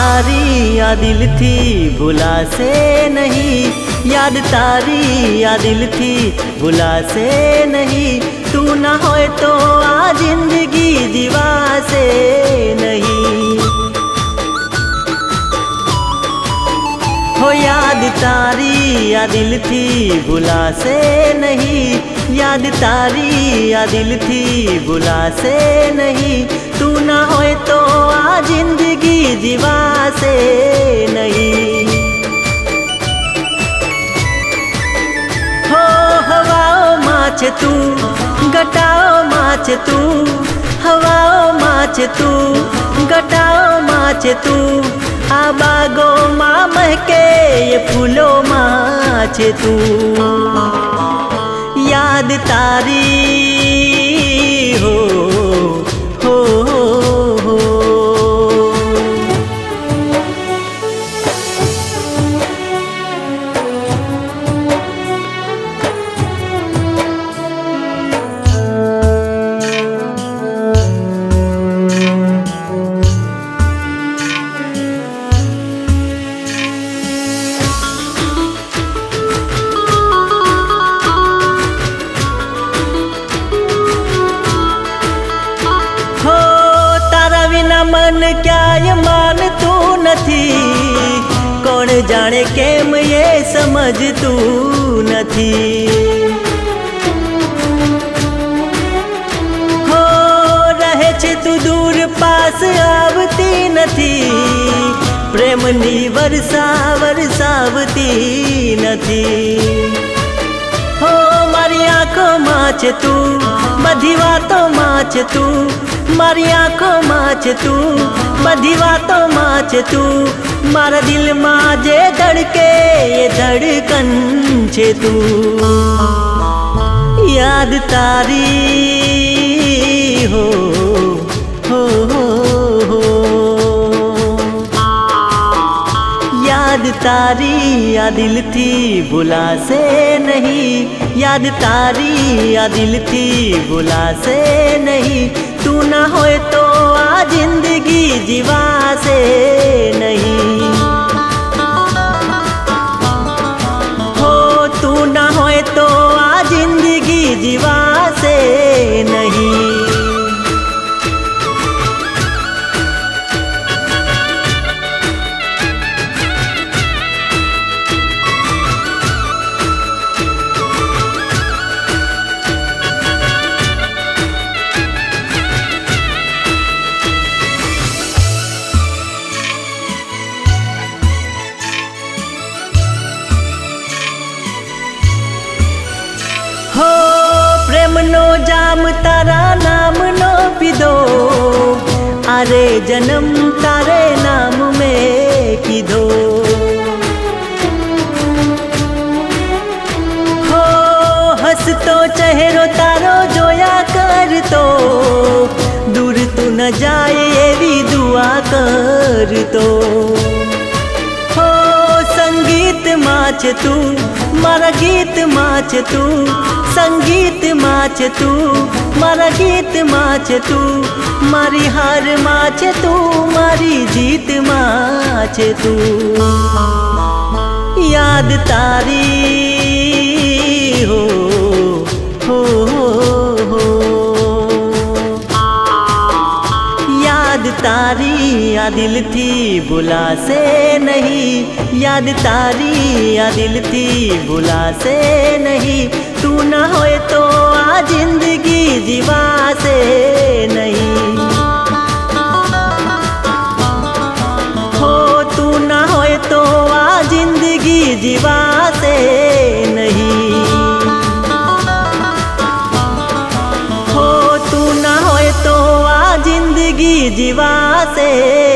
तारी या दिल थी भुला से नहीं, याद तारी या दिल थी भुला से नहीं। तू ना होए तो आ जिंदगी दीवा से नहीं। हो याद तारी या दिल थी भुला से नहीं, याद तारी या दिल थी भुला से नहीं। तू ना होए तो आ जिंदगी जीवा से नहीं। हो हवाओ माच तू, घटाओ माच तू, हवाओ माच तू, घटाओ माच तू। आबागो माँ महके ये फूलो माच तू। याद तारी हो। मन क्या ये मान तू नथी, कौन जाने केम ये समझ तू नथी। हो रहे छे तू दूर पास आवती नथी, प्रेम नी वरसा वरसावती नथी। हो मारी आंखों माच तू, बधी वातों माच तू, मारी आँखों माच तू, बधी वातों माच तू। मारा दिल माजे धड़के ये धड़कन छे तू। याद तारी हो। याद तारी या दिल थी भुला से नहीं, याद तारी या दिल थी भुला से नहीं। तू ना होए तो आ जिंदगी जीवा से नहीं। हो तू ना होए तो आ जिंदगी जीवा से नहीं। नो जाम तारा नाम नो पिदो, अरे जन्म तारे नाम में किदो। हो हंसतो चेहरो तारो जोया कर तो, दूर तू न जाए एवी दुआ कर तो। हो संगीत माच तू, मारा गीत माच तू, संगीत माच तू, मारा गीत माच तू। मारी हार माच तू, मारी जीत माच तू। याद तारी हो। याद तारी या दिल थी भुला से नहीं, याद तारी या दिल थी भुला से नहीं। तू ना होए तो आ जिंदगी जीवा से नहीं। हो तू ना होए तो आ जिंदगी जीवा से नहीं। हो तू ना होए तो आ जिंदगी जीवा से।